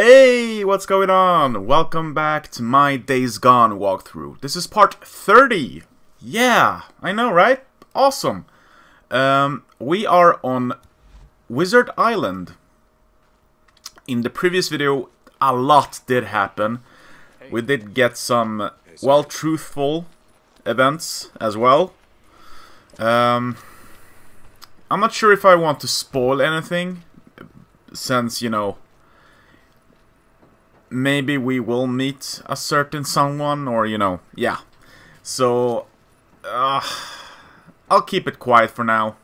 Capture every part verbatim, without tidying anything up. Hey, what's going on? Welcome back to my Days Gone walkthrough. This is part thirty. Yeah, I know, right? Awesome. Um, we are on Wizard Island. In the previous video, a lot did happen. We did get some, well, truthful events as well. Um, I'm not sure if I want to spoil anything, since, you know, maybe we will meet a certain someone, or, you know, yeah. So, uh, I'll keep it quiet for now.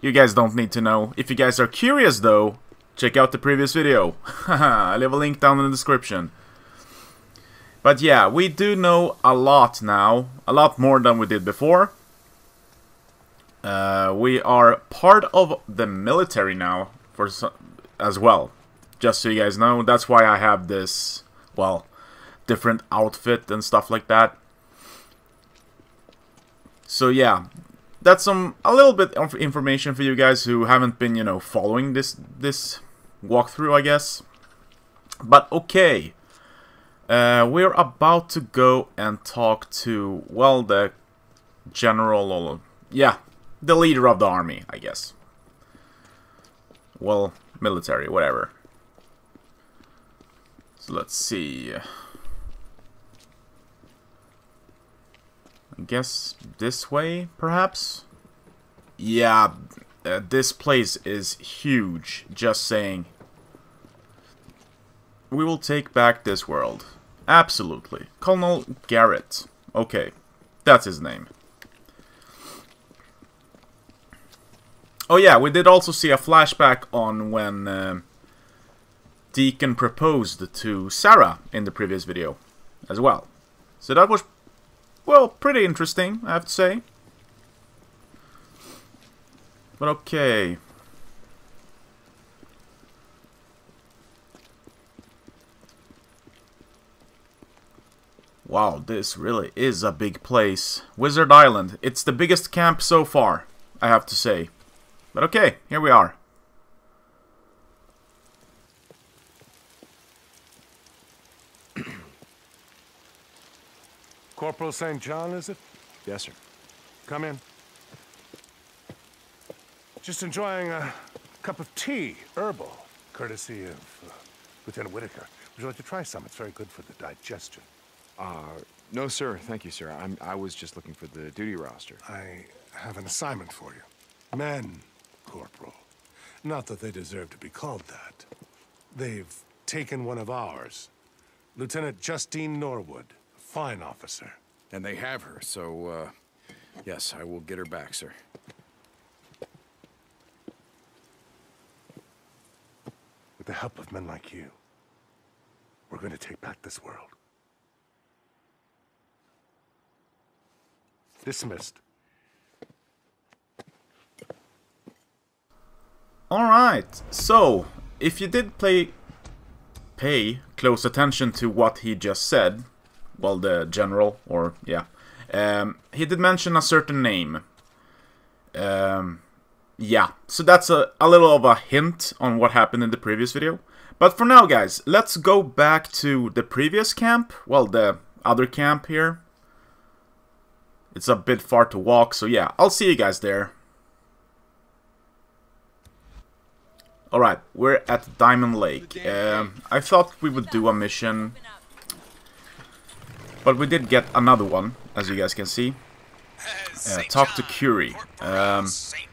You guys don't need to know. If you guys are curious, though, check out the previous video. I leave a link down in the description. But yeah, we do know a lot now. A lot more than we did before. Uh, we are part of the military now, for so as well. Just so you guys know, that's why I have this, well, different outfit and stuff like that. So yeah, that's some a little bit of information for you guys who haven't been, you know, following this this walkthrough, I guess. But okay, uh, we're about to go and talk to, well, the general, yeah, the leader of the army, I guess. Well, military, whatever. Let's see. I guess this way, perhaps? Yeah, uh, this place is huge, just saying. We will take back this world. Absolutely. Colonel Garrett. Okay, that's his name. Oh yeah, we did also see a flashback on when... Uh, Deacon proposed to Sarah in the previous video as well. So that was, well, pretty interesting, I have to say. But okay. Wow, this really is a big place. Wizard Island. It's the biggest camp so far, I have to say. But okay, here we are. Corporal Saint John, is it? Yes, sir. Come in. Just enjoying a cup of tea, herbal, courtesy of uh, Lieutenant Whitaker. Would you like to try some? It's very good for the digestion. Uh, no, sir. Thank you, sir. I'm, I was just looking for the duty roster. I have an assignment for you. Men, Corporal. Not that they deserve to be called that. They've taken one of ours. Lieutenant Justine Norwood. Fine, officer. And they have her, so, uh, yes, I will get her back, sir. With the help of men like you, we're going to take back this world. Dismissed. Alright, so, if you did play, pay close attention to what he just said... Well, the general, or, yeah. Um, he did mention a certain name. Um, yeah, so that's a, a little of a hint on what happened in the previous video. But for now, guys, let's go back to the previous camp. Well, the other camp here. It's a bit far to walk, so yeah, I'll see you guys there. Alright, we're at Diamond Lake. Um, I thought we would do a mission... But we did get another one, as you guys can see. Uh, talk to Kouri. Um,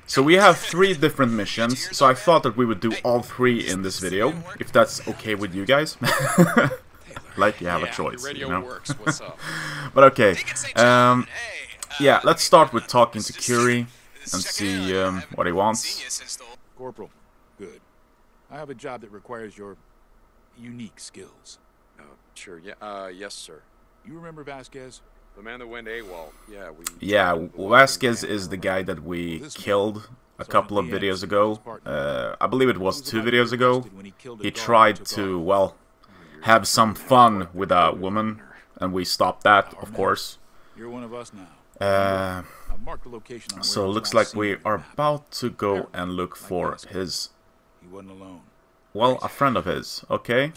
so we have three different missions, so I thought that we would do all three in this video, if that's okay with you guys. Like you have a choice, you know. But okay, um, yeah, let's start with talking to Kouri and see um, what he wants. Corporal, good. I have a job that requires your unique skills. Uh, sure, yeah, uh, yes, sir. You remember Vasquez? The man that went AWOL. Yeah, we Yeah, Vasquez is the guy that we killed a couple of videos ago. Uh, I believe it was two videos ago. He tried to, well, have some fun with a woman, and we stopped that, of course. You're one of us now. Uh, so it looks like we are about to go and look for his well, a friend of his, okay?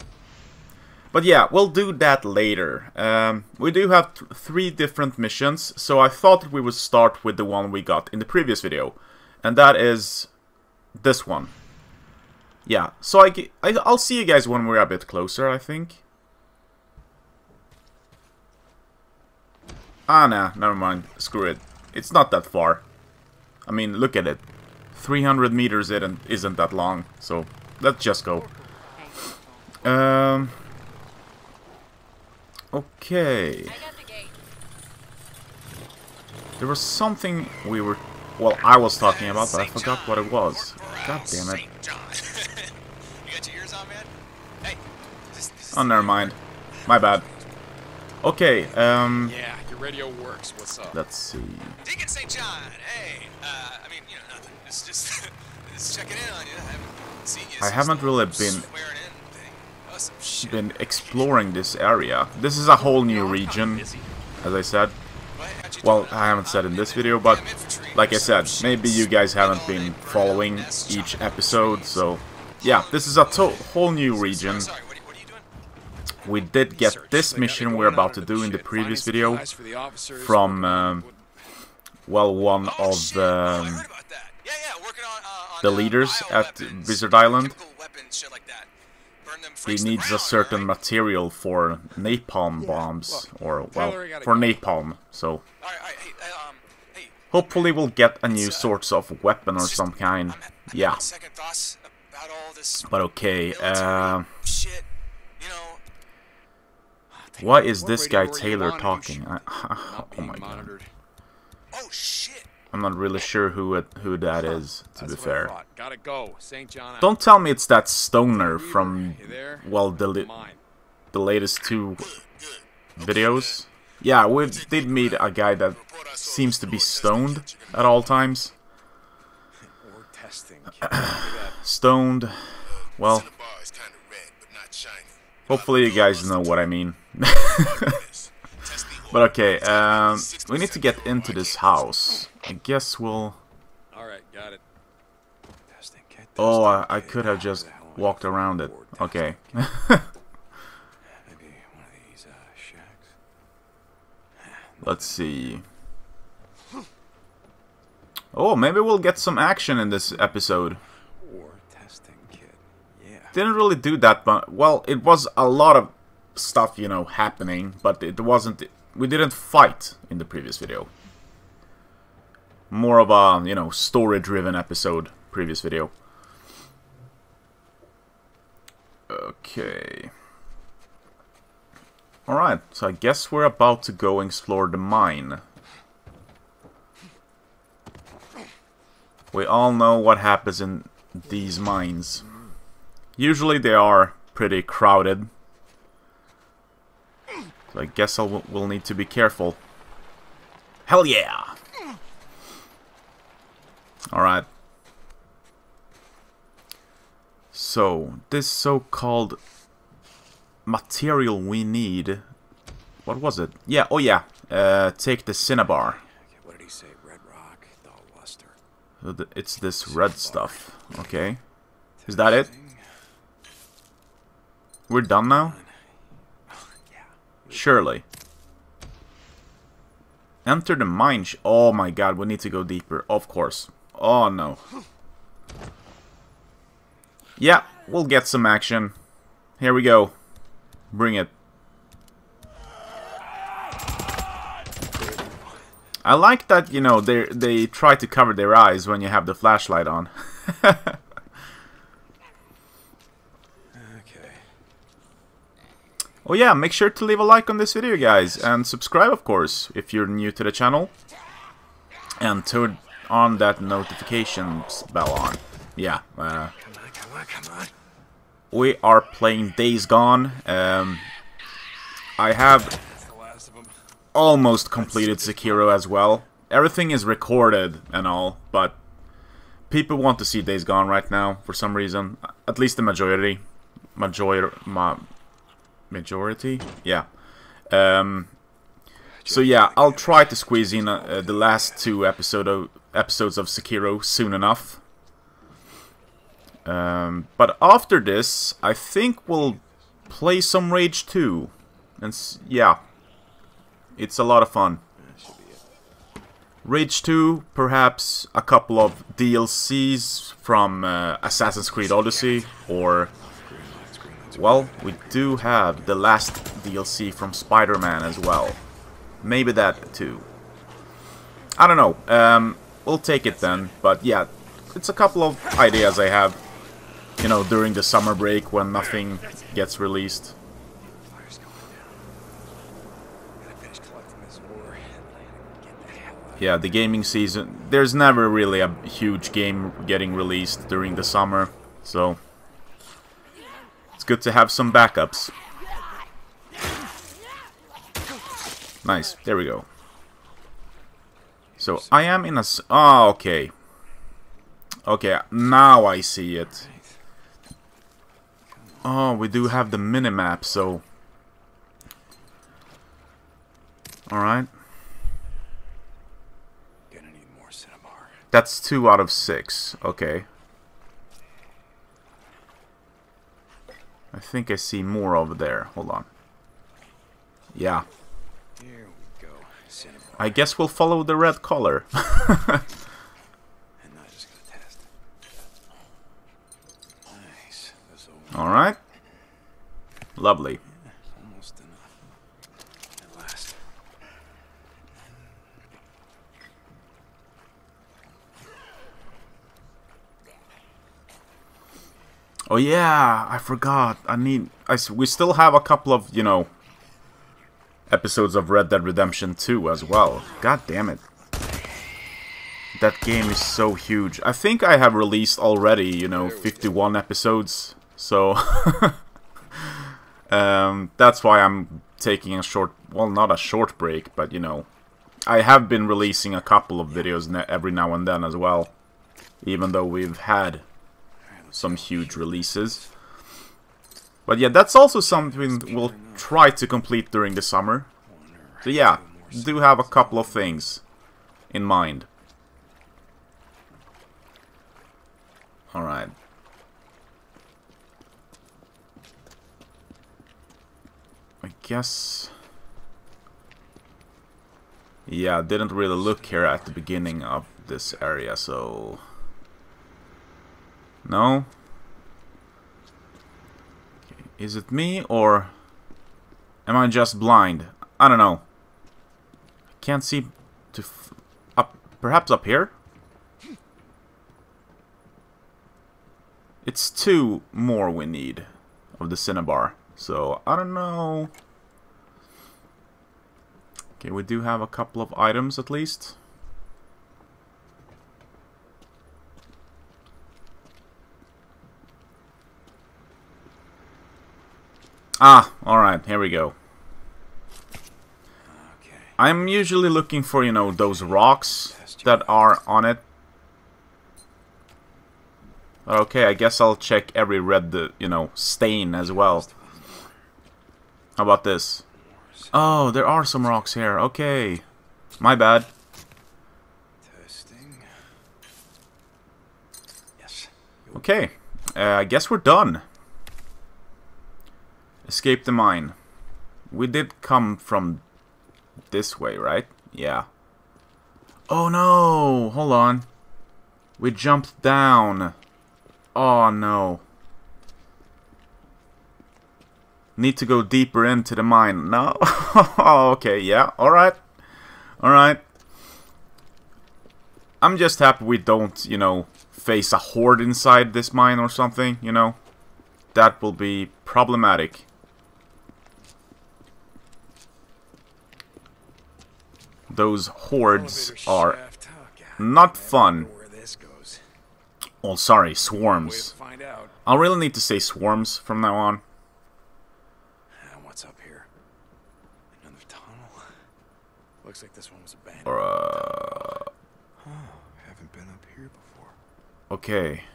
But yeah, we'll do that later. Um, we do have th three different missions, so I thought we would start with the one we got in the previous video. And that is this one. Yeah, so I, I, I'll see you guys when we're a bit closer, I think. Ah, nah, never mind. Screw it. It's not that far. I mean, look at it. three hundred meters isn't, isn't that long, so let's just go. Um... Okay. There was something we were... Well, I was talking about, but I forgot what it was. God damn it. Oh, never mind. My bad. Okay, um... radio works. What's up? Let's see. Deacon Saint John. Hey. Uh, I mean, you know, nothing. It's just, just checking in on you. I haven't seen you. I haven't really been oh, some shit. been exploring this area. This is a whole new region, as I said. Well, I haven't said in this video, but like I said, maybe you guys haven't been following each episode. So, yeah, this is a to whole new region. We did get this mission we're about to do in the previous video from, um, well, one of um, the leaders at Wizard Island. He needs a certain material for napalm bombs, or, well, for napalm, so... Hopefully we'll get a new sorts of weapon or some kind, yeah. But okay, uh... why is this guy Taylor talking? I, oh my god! Oh shit! I'm not really sure who it, who that is. To be fair, don't tell me it's that stoner from well the the latest two videos. Yeah, we did meet a guy that seems to be stoned at all times. Stoned. Well. Hopefully you guys know what I mean. But okay, um, we need to get into this house. I guess we'll... Oh, I, I could have just walked around it. Okay. Let's see. Oh, maybe we'll get some action in this episode. Didn't really do that much. Well, it was a lot of stuff, you know, happening, but it wasn't, we didn't fight in the previous video. More of a, you know, story-driven episode, previous video. Okay. Alright, so I guess we're about to go explore the mine. We all know what happens in these mines. Usually they are pretty crowded, so I guess I'll we'll need to be careful. Hell yeah! Alright. So, this so-called material we need... What was it? Yeah, oh yeah, uh, take the cinnabar. Okay, what did he say? Red rock, the luster. It's this red stuff, okay. Is that it? We're done now? Surely. Enter the mine. Sh oh my god, we need to go deeper. Of course. Oh no. Yeah, we'll get some action. Here we go. Bring it. I like that, you know, they they try to cover their eyes when you have the flashlight on. Oh yeah, make sure to leave a like on this video, guys, and subscribe, of course, if you're new to the channel. And turn on that notifications bell on. Yeah. Uh, come on, come on, come on. We are playing Days Gone. Um, I have almost completed Sekiro as well. Everything is recorded and all, but people want to see Days Gone right now for some reason. At least the majority. Majority... Ma Majority? Yeah. Um, so yeah, I'll try to squeeze in uh, the last two episode of, episodes of Sekiro soon enough. Um, but after this, I think we'll play some Rage two. And s yeah, it's a lot of fun. Rage two, perhaps a couple of D L Cs from uh, Assassin's Creed Odyssey, or, well, we do have the last D L C from Spider-Man as well. Maybe that too. I don't know. Um, we'll take it then. But yeah, it's a couple of ideas I have, you know, during the summer break when nothing gets released. Yeah, the gaming season, there's never really a huge game getting released during the summer, so it's good to have some backups. Nice, there we go. So, I am in a... Oh, okay. Okay, now I see it. Oh, we do have the minimap, so... Alright. That's two out of six. Okay. I think I see more over there. Hold on. Yeah. Here we go. I guess we'll follow the red color. Nice. All right. Lovely. Oh yeah, I forgot. I need. I we still have a couple of you know episodes of Red Dead Redemption two as well. God damn it! That game is so huge. I think I have released already, you know, fifty-one episodes. So um, that's why I'm taking a short. Well, not a short break, but you know, I have been releasing a couple of videos every now and then as well, even though we've had some huge releases. But yeah, that's also something we'll try to complete during the summer. So yeah, do have a couple of things in mind. Alright. I guess... Yeah, didn't really look here at the beginning of this area, so... No? Okay. Is it me, or am I just blind? I don't know. I can't see to f up, perhaps up here? It's two more we need of the cinnabar, so I don't know. Okay, we do have a couple of items at least. Ah, alright, here we go. Okay. I'm usually looking for, you know, those rocks that are on it. Okay, I guess I'll check every red, you know, stain as well. How about this? Oh, there are some rocks here, okay. My bad. Okay, uh, I guess we're done. Escape the mine. We did come from this way, right? Yeah. Oh no! Hold on. We jumped down. Oh no. Need to go deeper into the mine. No? Okay, yeah. Alright. Alright. I'm just happy we don't, you know, face a horde inside this mine or something, you know? That will be problematic. Those hordes are not fun. Oh, sorry, swarms. I really need to say swarms from now on. What's up here? Another tunnel. Looks like this one was abandoned. Uh, haven't been up here before. Okay.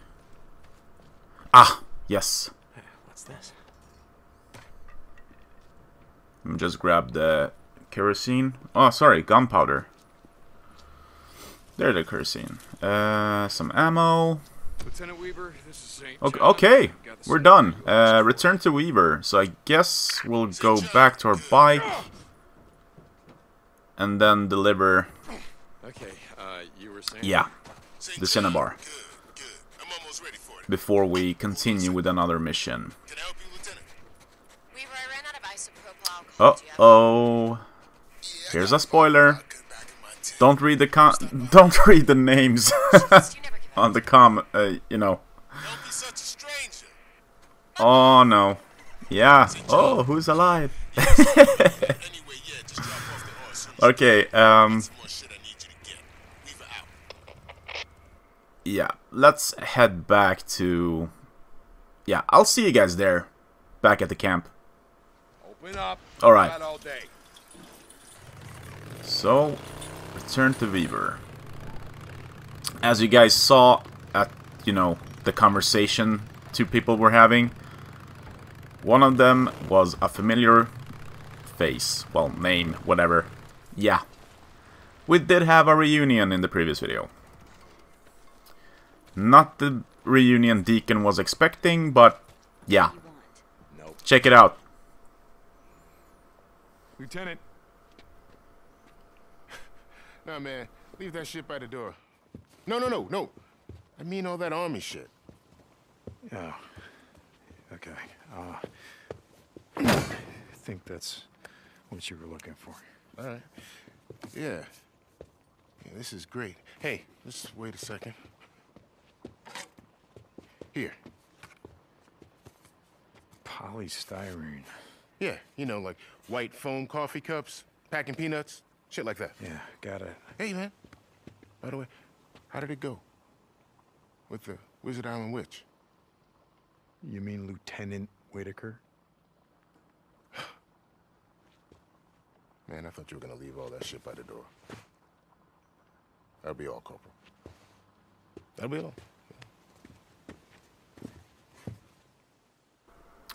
Ah, yes. What's this? Let me just grab the kerosene. Oh, sorry, gunpowder. There's the kerosene. Uh, some ammo. Lieutenant Weaver, this is Saint Okay, okay. We're done. Uh, return to Weaver. So I guess we'll go back to our bike and then deliver. Okay, uh, you were saying. Yeah, the Cinnabar. Before we continue with another mission. Uh oh. Here's a spoiler. Don't read the con don't read the names on the com uh, you know. Oh no. Yeah. Oh, who's alive? Okay, um yeah, let's head back to... Yeah, I'll see you guys there. Back at the camp. Open up. All right. All day. So, return to Weaver. As you guys saw at, you know, the conversation two people were having, one of them was a familiar face. Well, name, whatever. Yeah. We did have a reunion in the previous video. Not the reunion Deacon was expecting, but yeah. Nope. Check it out. Lieutenant. No, man. Leave that shit by the door. No, no, no, no. I mean all that army shit. Yeah. Oh. Okay. Uh, I think that's what you were looking for. All right. Yeah. Yeah, this is great. Hey, just wait a second. Here. Polystyrene. Yeah, you know, like white foam coffee cups, packing peanuts, shit like that. Yeah, got it. Hey, man. By the way, how did it go? With the Wizard Island witch? You mean Lieutenant Whitaker? Man, I thought you were gonna leave all that shit by the door. That'll be all, Corporal. That'll be all.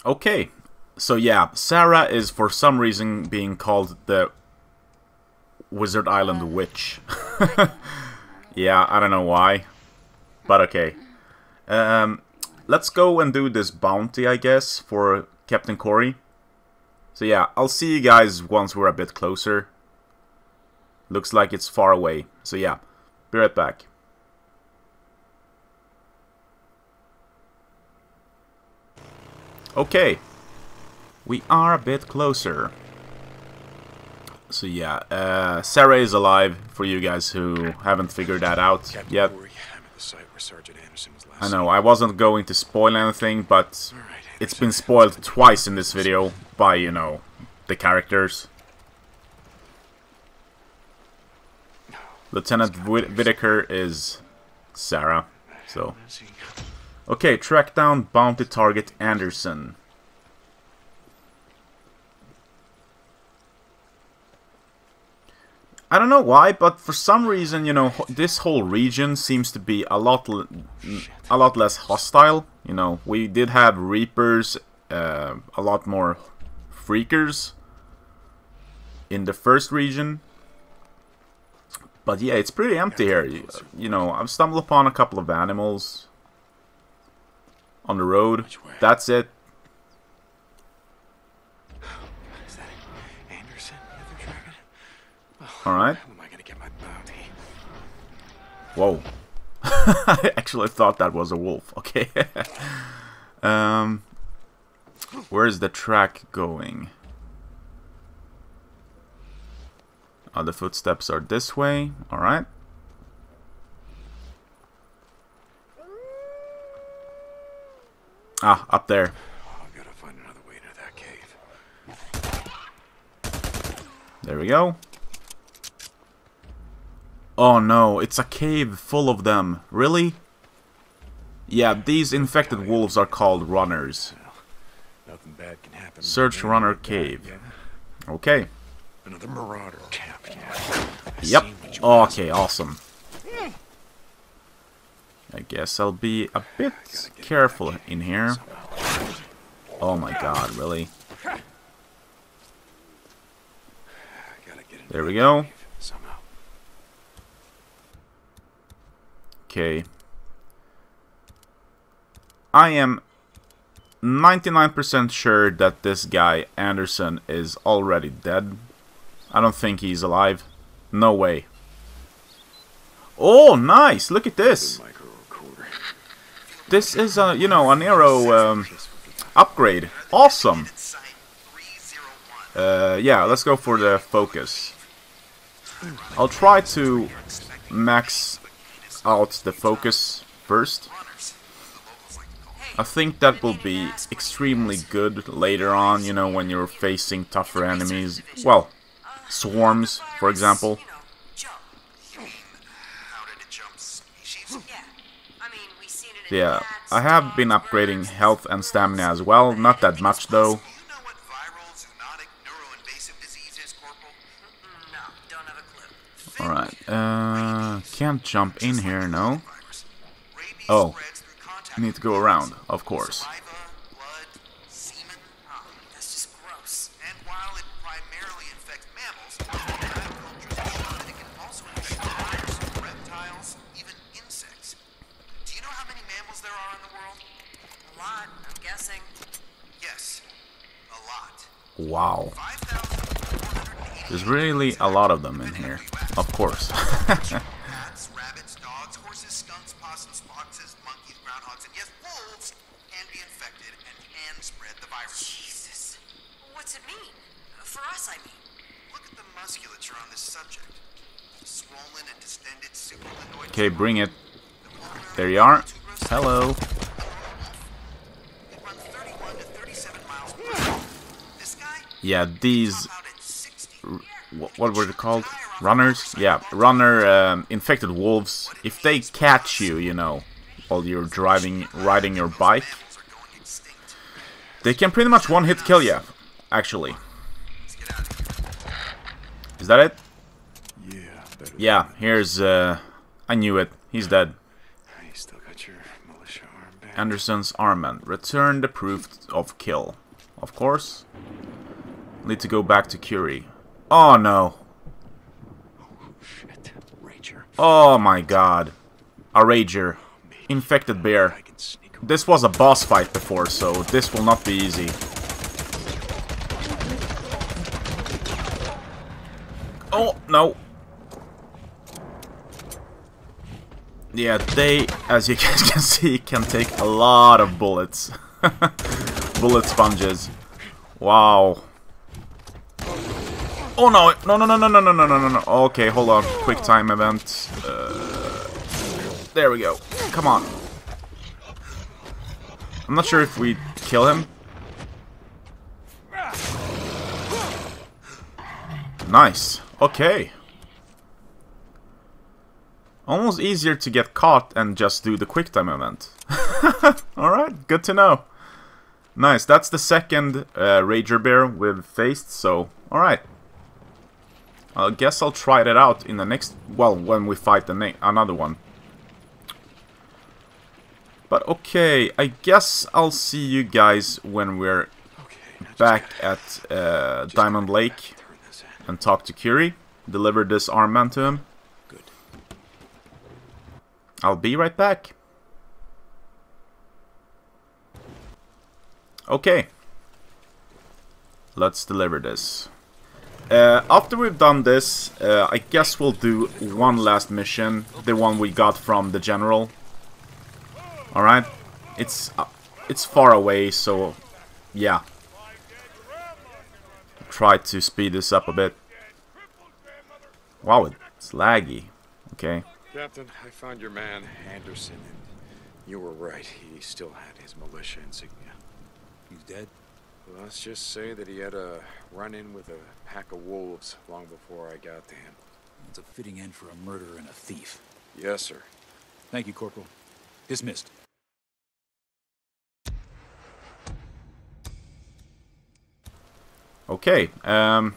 Okay, so yeah, Sarah is for some reason being called the Wizard Island Witch. Yeah, I don't know why, but okay. Um, let's go and do this bounty, I guess, for Captain Kouri. So yeah, I'll see you guys once we're a bit closer. Looks like it's far away, so yeah, be right back. Okay, we are a bit closer. So yeah, uh, Sarah is alive, for you guys who haven't figured that out yet. I know, I wasn't going to spoil anything, but it's been spoiled twice in this video by, you know, the characters. Lieutenant Whitaker is Sarah, so... Okay, track down bounty target Anderson. I don't know why, but for some reason, you know, this whole region seems to be a lot, a lot less hostile. You know, we did have Reapers, uh, a lot more Freakers in the first region. But yeah, it's pretty empty here. You, you know, I've stumbled upon a couple of animals on the road. That's it. Is that Anderson? All right. Am I gonna get my bounty? Whoa! I actually thought that was a wolf. Okay. um, where is the track going? Oh, the footsteps are this way. All right. Ah, up there. I've got to find another way to that cave. There we go. Oh no, it's a cave full of them. Really? Yeah, these infected wolves are called runners. Nothing bad can happen. Search runner cave. Okay. Another marauder camp. Yep. Okay, awesome. I guess I'll be a bit careful in here. Oh my god, really? There we go. Okay. I am ninety-nine percent sure that this guy, Anderson, is already dead. I don't think he's alive. No way. Oh, nice! Look at this! This is, a, you know, an arrow um, upgrade. Awesome! Uh, yeah, let's go for the focus. I'll try to max out the focus first. I think that will be extremely good later on, you know, when you're facing tougher enemies. Well, swarms, for example. Yeah, I have been upgrading health and stamina as well, not that much though. Alright, uh, can't jump in here, no? Oh, I need to go around, of course. Wow. There's really a lot of them in here. Of course. Jesus. What's it mean? For us, I mean. Look at the musculature on this subject. Swollen and distended supralanoid. Okay, bring it. There you are. Hello. Yeah, these, what were they called? Runners? Yeah, runner um, infected wolves. If they catch you, you know, while you're driving, riding your bike, they can pretty much one-hit kill you, actually. Is that it? Yeah, here's, uh, I knew it. He's dead. Anderson's armband. Return the proof of kill. Of course. Need to go back to Kouri. Oh no. Oh my god. A rager. Infected bear. This was a boss fight before, so this will not be easy. Oh no. Yeah, they, as you guys can see, can take a lot of bullets. Bullet sponges. Wow. Oh no, no, no, no, no, no, no, no, no, no, okay, hold on, quick time event, uh, there we go, come on. I'm not sure if we kill him. Nice, okay. Almost easier to get caught and just do the quick time event. Alright, good to know. Nice, that's the second uh, Rager Bear we've faced, so, alright. I guess I'll try that out in the next... Well, when we fight the na another one. But okay, I guess I'll see you guys when we're okay, back at uh, Diamond Lake and talk to Kouri. Deliver this armband to him. Good. I'll be right back. Okay. Let's deliver this. Uh, after we've done this, uh, I guess we'll do one last mission, the one we got from the general. Alright, it's uh, it's far away, so yeah. Try to speed this up a bit. Wow, it's laggy. Okay. Captain, I found your man, Anderson, and you were right, he still had his militia insignia. He's dead? Let's just say that he had a run-in with a pack of wolves long before I got to him. It's a fitting end for a murderer and a thief. Yes, sir. Thank you, Corporal. Dismissed. Okay. Um.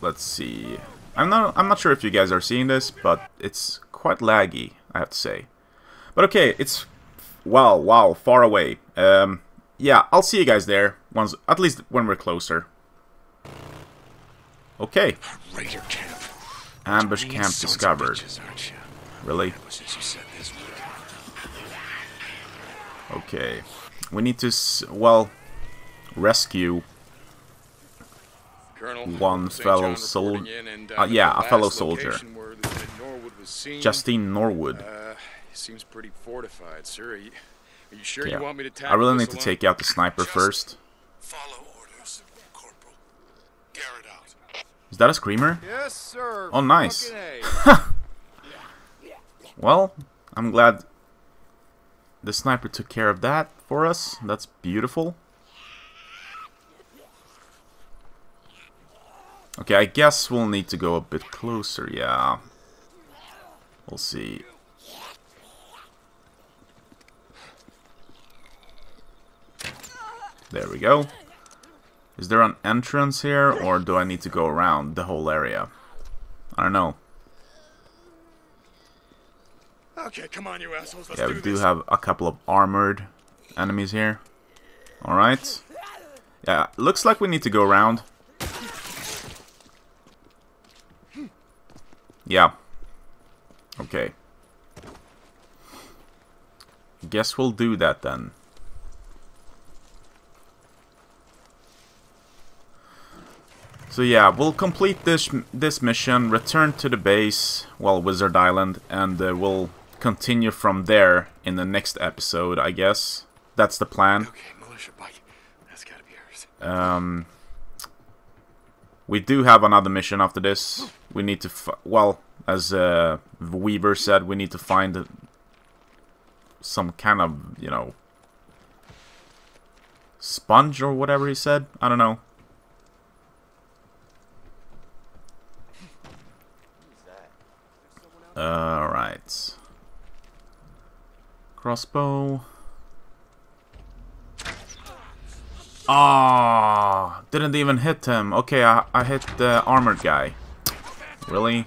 Let's see. I'm not. I'm not sure if you guys are seeing this, but it's quite laggy, I have to say. But okay, it's wow, wow, far away. Um. Yeah, I'll see you guys there, once, at least when we're closer. Okay. Raider camp. Ambush camp discovered. Bitches, really? Okay. We need to, s well, rescue Colonel one fellow soldier. Uh, yeah, a fellow soldier. Norwood was seen. Justine Norwood. Uh, seems pretty fortified, sir. Are you, are you sure yeah. you want me to tackle I really need to alone? take out the sniper Just first. Follow orders, Corporal. Garrett out. Is that a screamer? Yes, sir. Oh, nice. Well, I'm glad the sniper took care of that for us. That's beautiful. Okay, I guess we'll need to go a bit closer, yeah. We'll see. There we go. Is there an entrance here, or do I need to go around the whole area? I don't know. Okay, come on, you assholes. Let's yeah, we do, do have a couple of armored enemies here. Alright. Yeah, looks like we need to go around. Yeah. Okay. Guess we'll do that then. So yeah, we'll complete this this mission, return to the base, well, Wizard Island, and uh, we'll continue from there in the next episode, I guess. That's the plan. Okay, militia bike. That's gotta be ours. Um, we do have another mission after this. We need to, f well, as uh, Weaver said, we need to find some kind of, you know, sponge or whatever he said. I don't know. Alright. Crossbow. Ah, oh, didn't even hit him. Okay, I, I hit the armored guy. Really?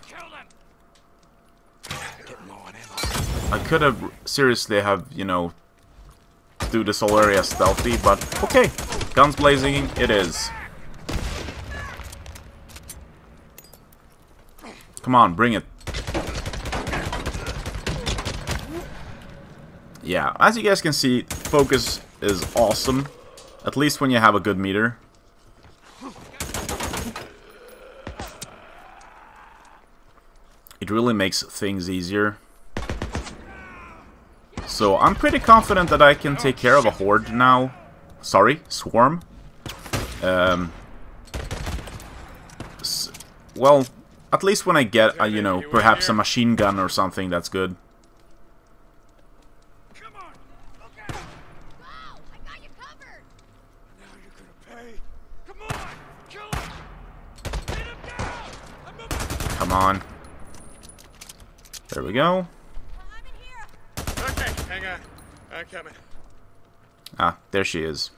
I could have seriously have, you know, do this whole area stealthy, but okay. Guns blazing, it is. Come on, bring it. Yeah, as you guys can see, focus is awesome. At least when you have a good meter. It really makes things easier. So I'm pretty confident that I can take care of a horde now. Sorry, swarm. Um, well, at least when I get, a, you know, perhaps a machine gun or something, that's good. On. There we go. Okay, hang on. I'm coming. Ah, there she is.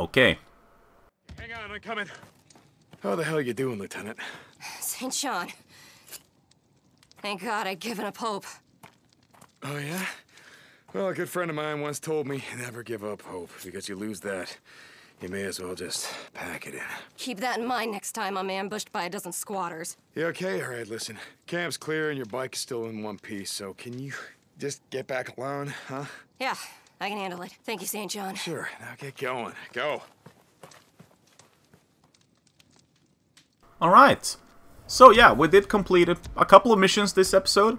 Okay. Hang on, I'm coming. How the hell are you doing, Lieutenant? Saint John. Thank God I'd given up hope. Oh, yeah? Well, a good friend of mine once told me, never give up hope, because you lose that. You may as well just pack it in. Keep that in mind next time I'm ambushed by a dozen squatters. You okay? All right, listen. Camp's clear and your bike's still in one piece, so can you just get back alone, huh? Yeah, I can handle it. Thank you, Saint John. Sure. Now get going. Go. All right. So, yeah, we did complete a, a couple of missions this episode.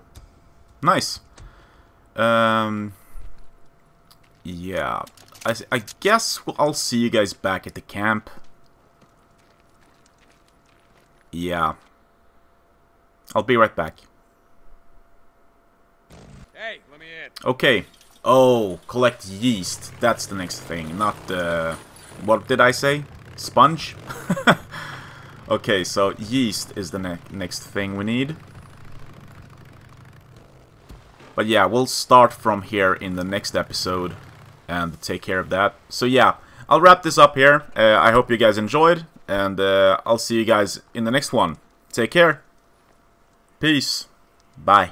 Nice. Um... Yeah... I, I guess I'll see you guys back at the camp. Yeah. I'll be right back. Hey, let me in. Okay. Oh, collect yeast. That's the next thing, not the... What did I say? Sponge? Okay, so yeast is the ne next thing we need. But yeah, we'll start from here in the next episode. And take care of that. So yeah, I'll wrap this up here. Uh, I hope you guys enjoyed, and uh, I'll see you guys in the next one. Take care. Peace. Bye.